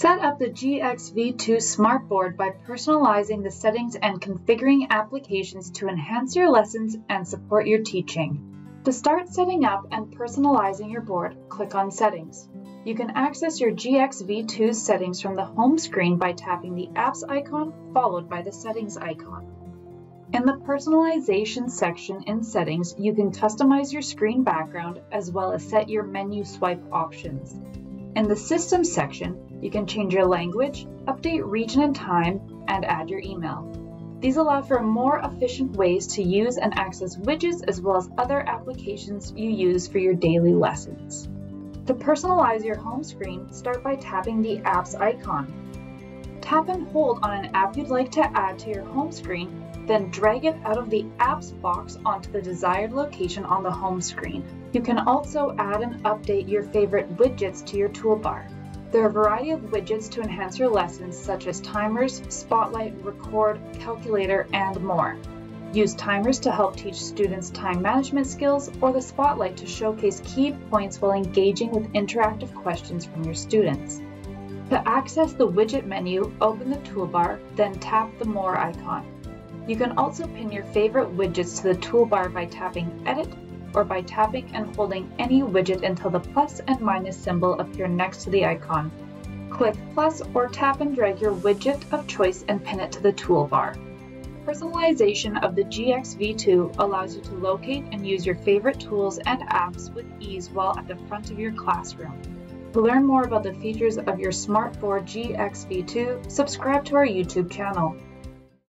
Set up the GXV2 SMART Board by personalizing the settings and configuring applications to enhance your lessons and support your teaching. To start setting up and personalizing your board, click on Settings. You can access your GXV2 settings from the home screen by tapping the Apps icon followed by the Settings icon. In the Personalization section in Settings, you can customize your screen background as well as set your menu swipe options. In the System section, you can change your language, update region and time, and add your email. These allow for more efficient ways to use and access widgets as well as other applications you use for your daily lessons. To personalize your home screen, start by tapping the Apps icon. Tap and hold on an app you'd like to add to your home screen, then drag it out of the Apps box onto the desired location on the home screen. You can also add and update your favorite widgets to your toolbar. There are a variety of widgets to enhance your lessons, such as timers, spotlight, record, calculator, and more. Use timers to help teach students time management skills, or the spotlight to showcase key points while engaging with interactive questions from your students. To access the widget menu, open the toolbar, then tap the More icon. You can also pin your favorite widgets to the toolbar by tapping Edit or by tapping and holding any widget until the plus and minus symbol appear next to the icon. Click plus or tap and drag your widget of choice and pin it to the toolbar. Personalization of the GXV2 allows you to locate and use your favorite tools and apps with ease while at the front of your classroom. To learn more about the features of your SMART Board GXV2, subscribe to our YouTube channel.